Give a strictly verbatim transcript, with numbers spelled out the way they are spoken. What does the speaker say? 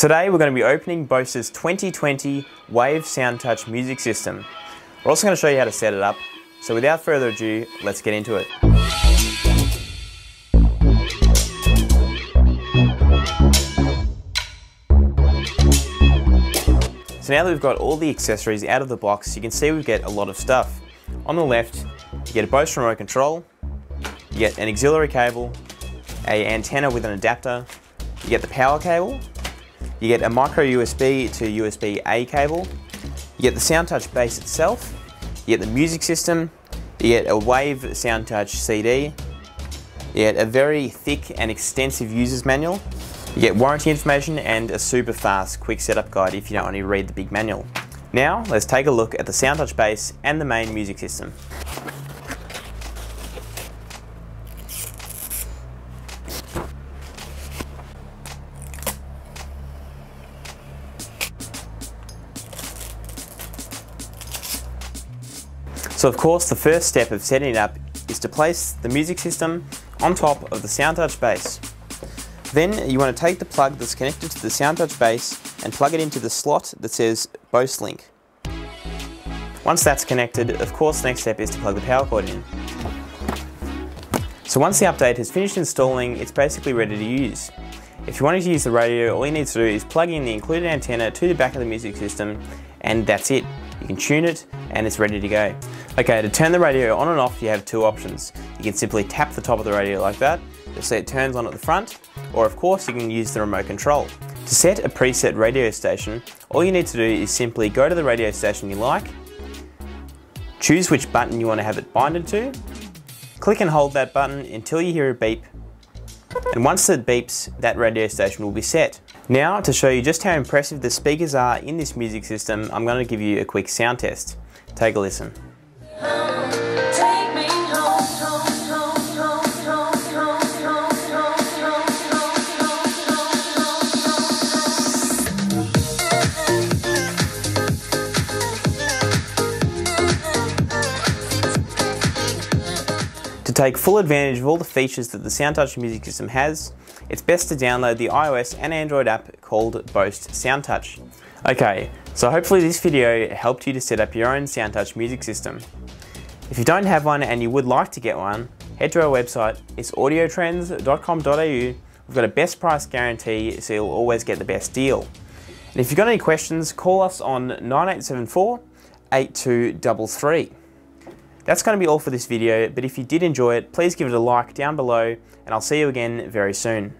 Today we're going to be opening Bose's twenty twenty Wave Soundtouch Music System. We're also going to show you how to set it up, so without further ado, let's get into it. So now that we've got all the accessories out of the box, you can see we get a lot of stuff. On the left, you get a Bose remote control, you get an auxiliary cable, an antenna with an adapter, you get the power cable, you get a micro U S B to U S B A cable, you get the SoundTouch base itself, you get the music system, you get a Wave SoundTouch C D, you get a very thick and extensive user's manual, you get warranty information and a super fast quick setup guide if you don't only read the big manual. Now let's take a look at the SoundTouch base and the main music system. So of course the first step of setting it up is to place the music system on top of the SoundTouch base. Then you want to take the plug that's connected to the SoundTouch base and plug it into the slot that says Bose Link. Once that's connected, of course the next step is to plug the power cord in. So once the update has finished installing, it's basically ready to use. If you wanted to use the radio, all you need to do is plug in the included antenna to the back of the music system, and that's it. You can tune it and it's ready to go. Okay, to turn the radio on and off you have two options. You can simply tap the top of the radio like that, you'll see it turns on at the front, or of course you can use the remote control. To set a preset radio station, all you need to do is simply go to the radio station you like, choose which button you want to have it binded to, click and hold that button until you hear a beep, and once it beeps, that radio station will be set. Now, to show you just how impressive the speakers are in this music system, I'm going to give you a quick sound test. Take a listen. To take full advantage of all the features that the SoundTouch Music System has, it's best to download the iOS and Android app called Bose SoundTouch. Okay, so hopefully this video helped you to set up your own SoundTouch Music System. If you don't have one and you would like to get one, head to our website, it's audio trends dot com dot A U. We've got a best price guarantee, so you'll always get the best deal. And if you've got any questions, call us on nine eight seven four, eight two three three. That's going to be all for this video, but if you did enjoy it, please give it a like down below, and I'll see you again very soon.